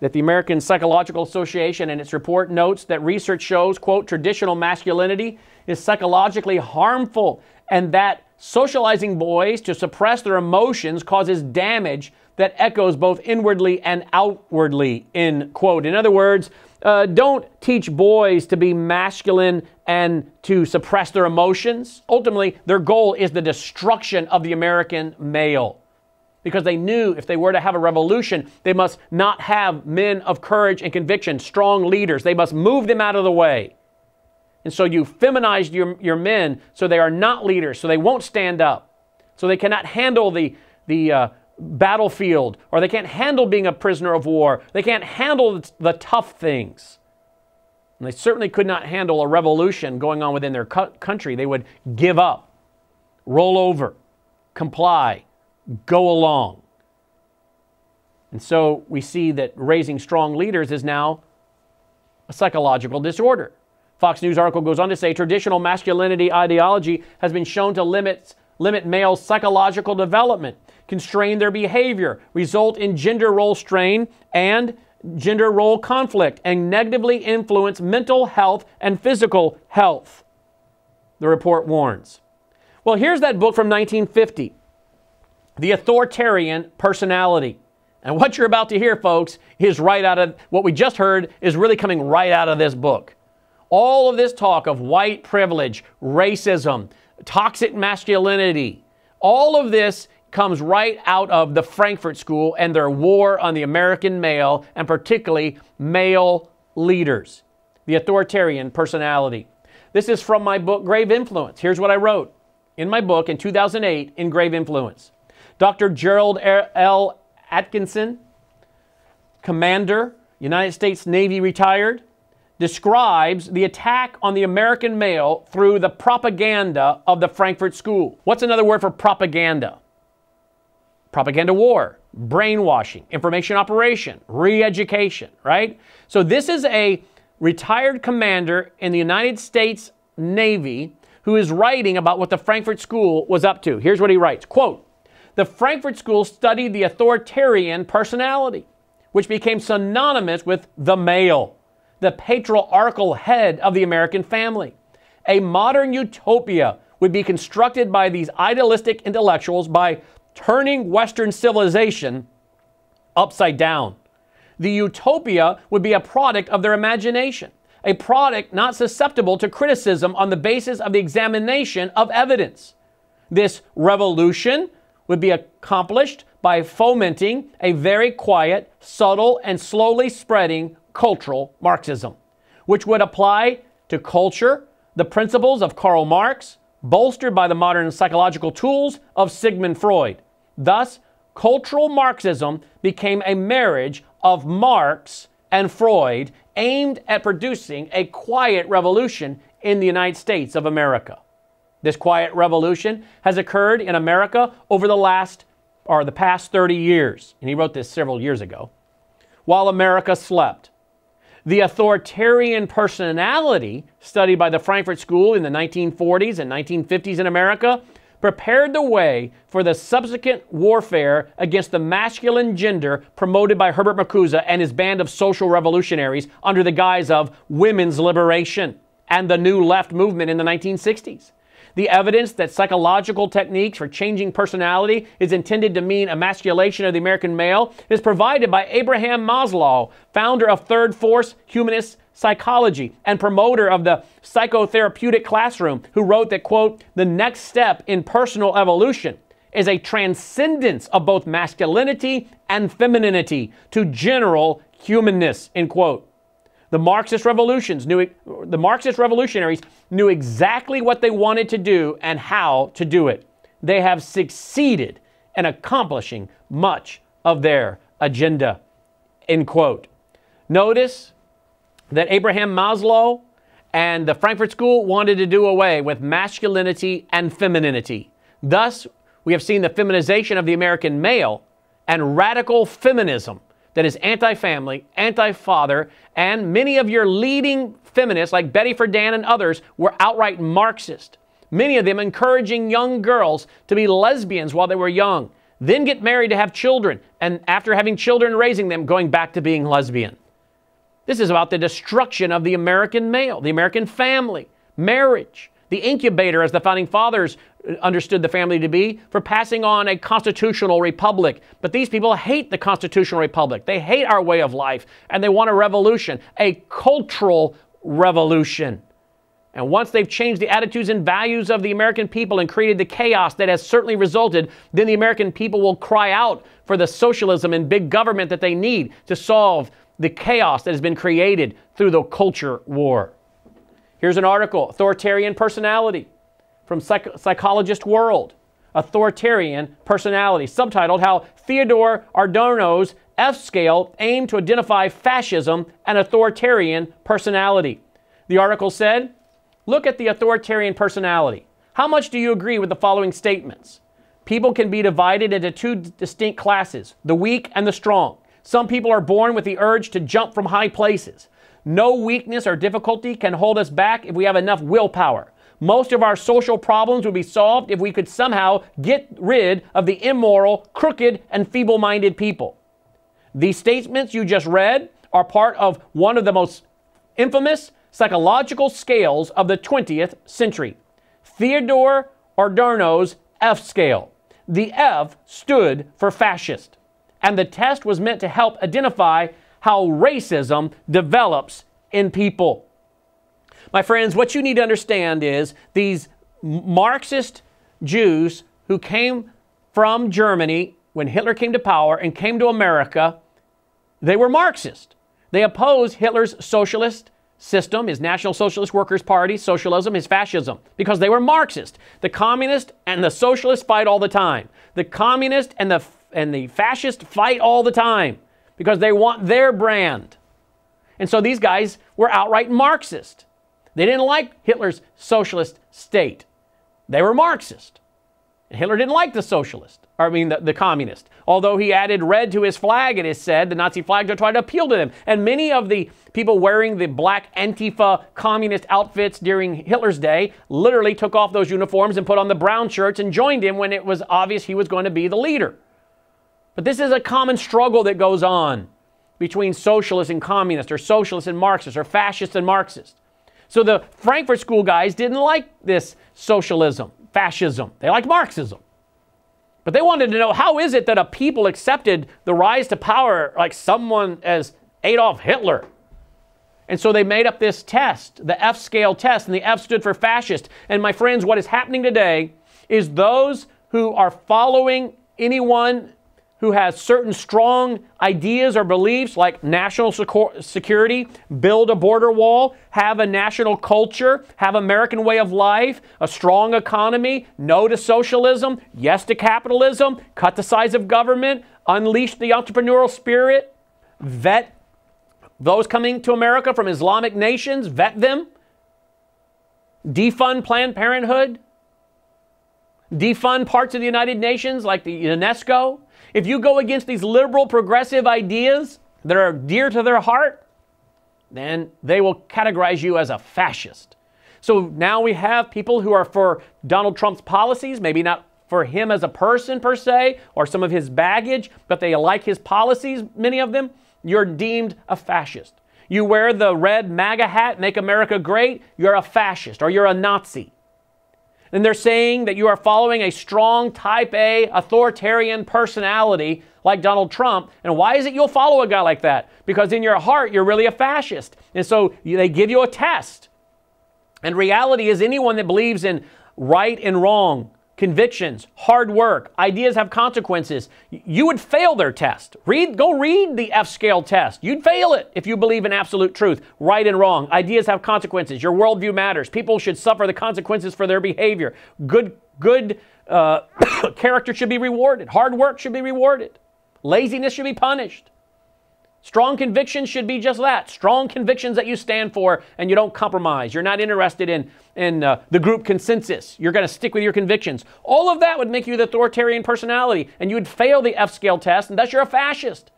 that the American Psychological Association in its report notes that research shows, quote, traditional masculinity is psychologically harmful and that socializing boys to suppress their emotions causes damage that echoes both inwardly and outwardly, end quote. In other words, don't teach boys to be masculine and to suppress their emotions. Ultimately, their goal is the destruction of the American male, because they knew if they were to have a revolution, they must not have men of courage and conviction, strong leaders. They must move them out of the way. And so you feminized your men so they are not leaders, so they won't stand up, so they cannot handle the battlefield, or they can't handle being a prisoner of war. They can't handle the tough things. And they certainly could not handle a revolution going on within their country. They would give up, roll over, comply, go along. And so we see that raising strong leaders is now a psychological disorder. Fox News article goes on to say, traditional masculinity ideology has been shown to limit male psychological development, constrain their behavior, result in gender role strain and gender role conflict, and negatively influence mental health and physical health, the report warns. Well, here's that book from 1950, The Authoritarian Personality. And what you're about to hear, folks, is right out of what we just heard is really coming right out of this book. All of this talk of white privilege, racism, toxic masculinity, all of this comes right out of the Frankfurt School and their war on the American male, and particularly male leaders. The Authoritarian Personality. This is from my book, Grave Influence. Here's what I wrote in my book in 2008 in Grave Influence. Dr. Gerald L. Atkinson, commander, United States Navy retired, describes the attack on the American male through the propaganda of the Frankfurt School. What's another word for propaganda? Propaganda war, brainwashing, information operation, re-education, right? So this is a retired commander in the United States Navy who is writing about what the Frankfurt School was up to. Here's what he writes, quote, the Frankfurt School studied the authoritarian personality, which became synonymous with the male, the patriarchal head of the American family. A modern utopia would be constructed by these idealistic intellectuals by turning Western civilization upside down. The utopia would be a product of their imagination, a product not susceptible to criticism on the basis of the examination of evidence. This revolution would be accomplished by fomenting a very quiet, subtle, and slowly spreading cultural Marxism, which would apply to culture the principles of Karl Marx, bolstered by the modern psychological tools of Sigmund Freud. Thus, cultural Marxism became a marriage of Marx and Freud aimed at producing a quiet revolution in the United States of America. This quiet revolution has occurred in America over the past 30 years, and he wrote this several years ago, while America slept. The authoritarian personality studied by the Frankfurt School in the 1940s and 1950s in America prepared the way for the subsequent warfare against the masculine gender promoted by Herbert Marcuse and his band of social revolutionaries under the guise of women's liberation and the New Left movement in the 1960s. The evidence that psychological techniques for changing personality is intended to mean emasculation of the American male is provided by Abraham Maslow, founder of Third Force Humanist Psychology and promoter of the psychotherapeutic classroom, who wrote that, quote, the next step in personal evolution is a transcendence of both masculinity and femininity to general humanness, end quote. The Marxist revolutionaries knew exactly what they wanted to do and how to do it. They have succeeded in accomplishing much of their agenda, end quote. Notice that Abraham Maslow and the Frankfurt School wanted to do away with masculinity and femininity. Thus, we have seen the feminization of the American male and radical feminism that is anti-family, anti-father, and many of your leading feminists like Betty Friedan and others were outright Marxist. Many of them encouraging young girls to be lesbians while they were young, then get married to have children, and after having children raising them, going back to being lesbian. This is about the destruction of the American male, the American family, marriage, the incubator, as the Founding Fathers understood the family to be, for passing on a constitutional republic. But these people hate the constitutional republic. They hate our way of life, and they want a revolution, a cultural revolution. And once they've changed the attitudes and values of the American people and created the chaos that has certainly resulted, then the American people will cry out for the socialism and big government that they need to solve the chaos that has been created through the culture war. Here's an article, Authoritarian Personality, from Psychologist World. Authoritarian Personality, subtitled How Theodore Adorno's F-Scale Aimed to Identify Fascism and Authoritarian Personality. The article said, look at the authoritarian personality. How much do you agree with the following statements? People can be divided into two distinct classes, the weak and the strong. Some people are born with the urge to jump from high places. No weakness or difficulty can hold us back if we have enough willpower. Most of our social problems would be solved if we could somehow get rid of the immoral, crooked, and feeble-minded people. These statements you just read are part of one of the most infamous psychological scales of the 20th century, Theodore Adorno's F-scale. The F stood for fascist, and the test was meant to help identify how racism develops in people. My friends, what you need to understand is these Marxist Jews who came from Germany when Hitler came to power and came to America, they were Marxist. They opposed Hitler's socialist system, his National Socialist Workers' Party, socialism, his fascism, because they were Marxist. The communist and the socialist fight all the time. The communist and the fascist fight all the time, because they want their brand. And so these guys were outright Marxist. They didn't like Hitler's socialist state. They were Marxist. And Hitler didn't like the socialist, the communist, although he added red to his flag, it is said, the Nazi flag, to try to appeal to them. And many of the people wearing the black Antifa communist outfits during Hitler's day literally took off those uniforms and put on the brown shirts and joined him when it was obvious he was going to be the leader. But this is a common struggle that goes on between socialist and communist, or socialist and Marxist, or fascist and Marxist. So the Frankfurt School guys didn't like this socialism, fascism. They liked Marxism. But they wanted to know, how is it that a people accepted the rise to power like someone as Adolf Hitler? And so they made up this test, the F-scale test, and the F stood for fascist. And my friends, what is happening today is those who are following anyone who has certain strong ideas or beliefs like national security, build a border wall, have a national culture, have American way of life, a strong economy, no to socialism, yes to capitalism, cut the size of government, unleash the entrepreneurial spirit, vet those coming to America from Islamic nations, vet them, defund Planned Parenthood, defund parts of the United Nations like the UNESCO, if you go against these liberal progressive ideas that are dear to their heart, then they will categorize you as a fascist. So now we have people who are for Donald Trump's policies, maybe not for him as a person per se, or some of his baggage, but they like his policies, many of them. You're deemed a fascist. You wear the red MAGA hat, Make America Great, you're a fascist or you're a Nazi. And they're saying that you are following a strong type A authoritarian personality like Donald Trump. And why is it you'll follow a guy like that? Because in your heart, you're really a fascist. And so they give you a test. And reality is anyone that believes in right and wrong, convictions, hard work, ideas have consequences, you would fail their test. Go read the F-scale test. You'd fail it if you believe in absolute truth, right and wrong. Ideas have consequences. Your worldview matters. People should suffer the consequences for their behavior. Good character should be rewarded. Hard work should be rewarded. Laziness should be punished. Strong convictions should be just that. Strong convictions that you stand for and you don't compromise. You're not interested in the group consensus. You're going to stick with your convictions. All of that would make you the authoritarian personality, and you would fail the F-scale test, and thus you're a fascist.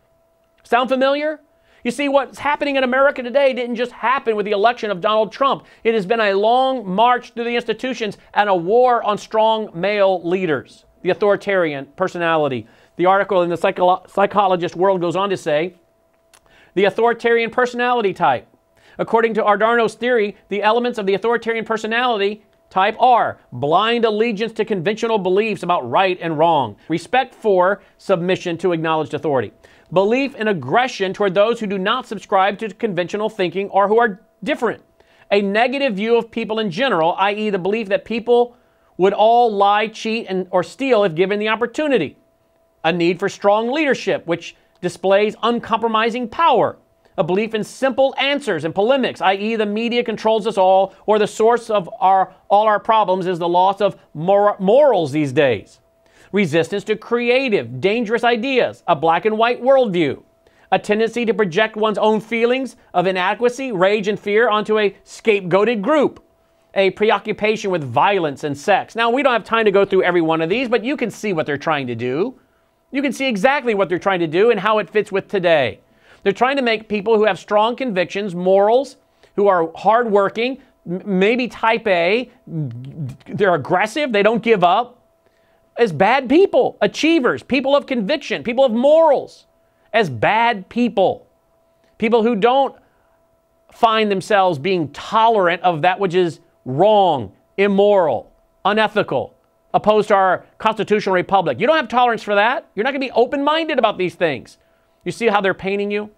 Sound familiar? You see, what's happening in America today didn't just happen with the election of Donald Trump. It has been a long march through the institutions and a war on strong male leaders, the authoritarian personality. The article in the Psychologist World goes on to say, the authoritarian personality type. According to Adorno's theory, the elements of the authoritarian personality type are blind allegiance to conventional beliefs about right and wrong, respect for submission to acknowledged authority, belief in aggression toward those who do not subscribe to conventional thinking or who are different, a negative view of people in general, i.e. the belief that people would all lie, cheat, or steal if given the opportunity, a need for strong leadership, which displays uncompromising power, a belief in simple answers and polemics, i.e. the media controls us all, or the source of all our problems is the loss of morals these days, resistance to creative, dangerous ideas, a black and white worldview, a tendency to project one's own feelings of inadequacy, rage, and fear onto a scapegoated group, a preoccupation with violence and sex. Now, we don't have time to go through every one of these, but you can see what they're trying to do. You can see exactly what they're trying to do and how it fits with today. They're trying to make people who have strong convictions, morals, who are hardworking, maybe type A, they're aggressive, they don't give up, as bad people, achievers, people of conviction, people of morals, as bad people. People who don't find themselves being tolerant of that which is wrong, immoral, unethical, opposed to our constitutional republic. You don't have tolerance for that. You're not going to be open-minded about these things. You see how they're painting you?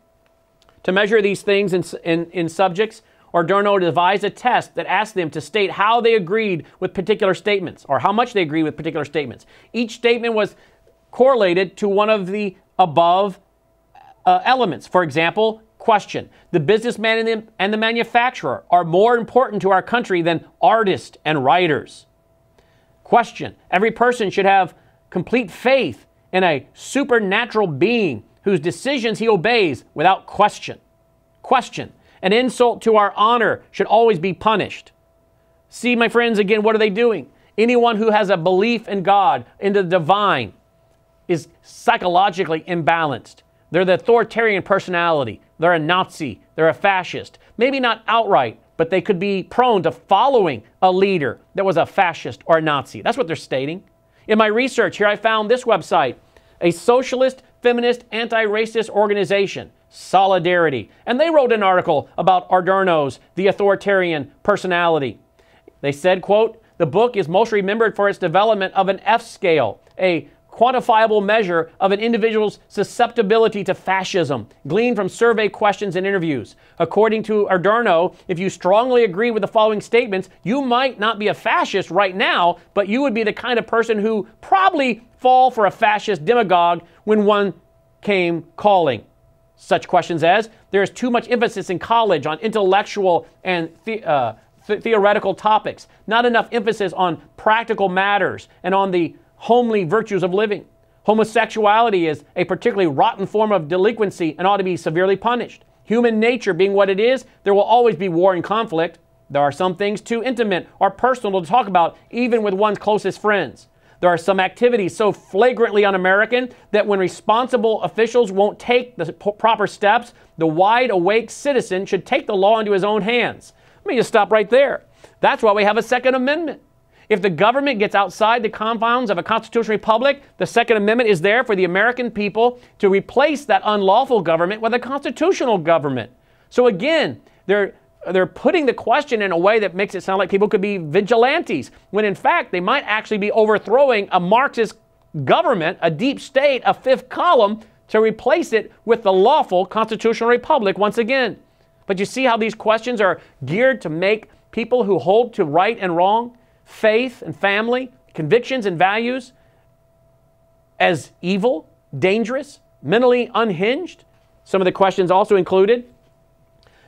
To measure these things in subjects, Adorno devised a test that asked them to state how they agreed with particular statements, or how much they agreed with particular statements. Each statement was correlated to one of the above elements. For example, question, the businessman and the manufacturer are more important to our country than artists and writers. Question, every person should have complete faith in a supernatural being whose decisions he obeys without question. Question, an insult to our honor should always be punished. See, my friends, again, what are they doing? Anyone who has a belief in God, in the divine, is psychologically imbalanced. They're the authoritarian personality. They're a Nazi. They're a fascist. Maybe not outright, but they could be prone to following a leader that was a fascist or a Nazi. That's what they're stating. In my research here, I found this website, a socialist, feminist, anti-racist organization, Solidarity. And they wrote an article about Adorno's The Authoritarian Personality. They said, quote, the book is most remembered for its development of an F-scale, a quantifiable measure of an individual's susceptibility to fascism, gleaned from survey questions and interviews. According to Adorno, if you strongly agree with the following statements, you might not be a fascist right now, but you would be the kind of person who probably fall for a fascist demagogue when one came calling. Such questions as, there is too much emphasis in college on intellectual and theoretical topics, not enough emphasis on practical matters and on the homely virtues of living. Homosexuality is a particularly rotten form of delinquency and ought to be severely punished. Human nature being what it is, there will always be war and conflict. There are some things too intimate or personal to talk about, even with one's closest friends. There are some activities so flagrantly un-American that when responsible officials won't take the proper steps, the wide-awake citizen should take the law into his own hands. Let me just stop right there. That's why we have a Second Amendment. If the government gets outside the confines of a constitutional republic, the Second Amendment is there for the American people to replace that unlawful government with a constitutional government. So again, they're putting the question in a way that makes it sound like people could be vigilantes, when in fact they might actually be overthrowing a Marxist government, a deep state, a fifth column, to replace it with the lawful constitutional republic once again. But you see how these questions are geared to make people who hold to right and wrong, faith and family, convictions and values as evil, dangerous, mentally unhinged. Some of the questions also included,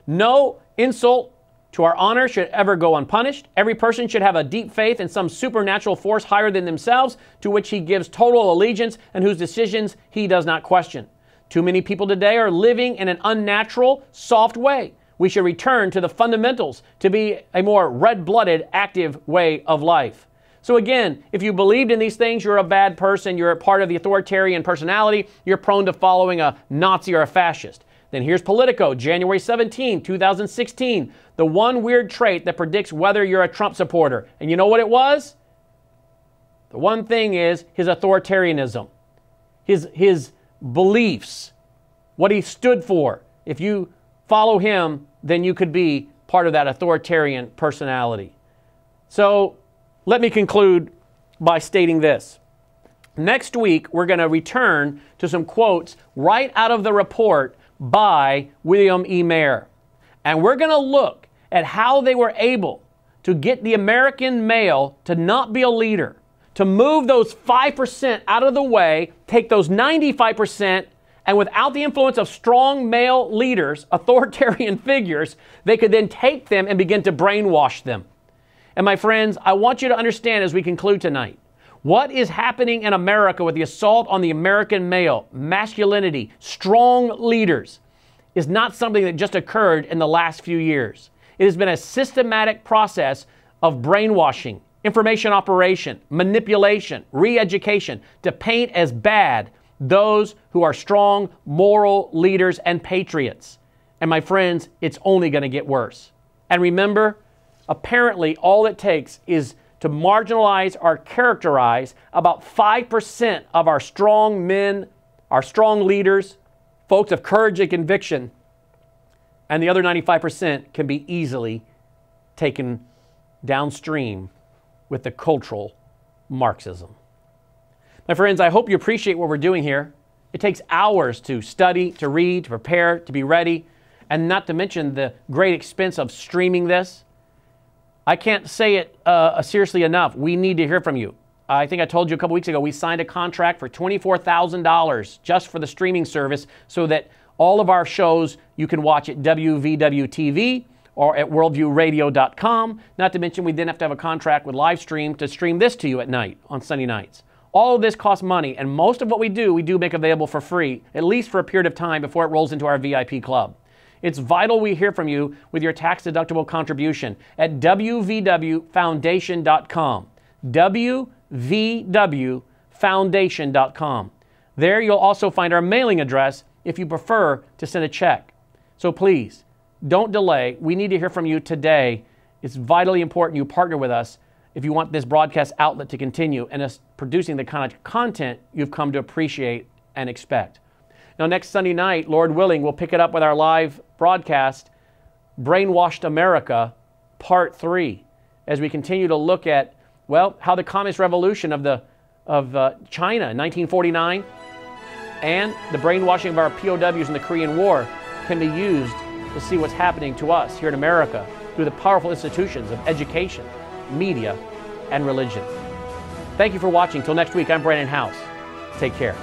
no insult to our honor should ever go unpunished. Every person should have a deep faith in some supernatural force higher than themselves, to which he gives total allegiance and whose decisions he does not question. Too many people today are living in an unnatural, soft way. We should return to the fundamentals to be a more red-blooded, active way of life. So again, if you believed in these things, you're a bad person, you're a part of the authoritarian personality, you're prone to following a Nazi or a fascist. Then here's Politico, January 17, 2016, the one weird trait that predicts whether you're a Trump supporter. And you know what it was? The one thing is his authoritarianism, his beliefs, what he stood for. If you follow him, then you could be part of that authoritarian personality. So let me conclude by stating this. Next week, we're going to return to some quotes right out of the report by William E. Mayer. And we're going to look at how they were able to get the American male to not be a leader, to move those 5% out of the way, take those 95%, and without the influence of strong male leaders, authoritarian figures, they could then take them and begin to brainwash them. And my friends, I want you to understand as we conclude tonight, what is happening in America with the assault on the American male, masculinity, strong leaders, is not something that just occurred in the last few years. It has been a systematic process of brainwashing, information operation, manipulation, re-education to paint as bad those who are strong, moral leaders and patriots. And my friends, it's only going to get worse. And remember, apparently all it takes is to marginalize or characterize about 5% of our strong men, our strong leaders, folks of courage and conviction, and the other 95% can be easily taken downstream with the cultural Marxism. My friends, I hope you appreciate what we're doing here. It takes hours to study, to read, to prepare, to be ready, and not to mention the great expense of streaming this. I can't say it seriously enough. We need to hear from you. I think I told you a couple weeks ago, we signed a contract for $24,000 just for the streaming service so that all of our shows you can watch at WVWTV or at worldviewradio.com. Not to mention we then have to have a contract with Livestream to stream this to you at night on Sunday nights. All of this costs money, and most of what we do make available for free, at least for a period of time before it rolls into our VIP club. It's vital we hear from you with your tax-deductible contribution at wvwfoundation.com, wvwfoundation.com. There you'll also find our mailing address if you prefer to send a check. So please, don't delay. We need to hear from you today. It's vitally important you partner with us if you want this broadcast outlet to continue and us producing the kind of content you've come to appreciate and expect. Now, next Sunday night, Lord willing, we'll pick it up with our live broadcast, Brainwashed America, Part 3, as we continue to look at, well, how the Communist Revolution of China in 1949 and the brainwashing of our POWs in the Korean War can be used to see what's happening to us here in America through the powerful institutions of education, media, and religion. Thank you for watching. Till next week, I'm Brannon Howse. Take care.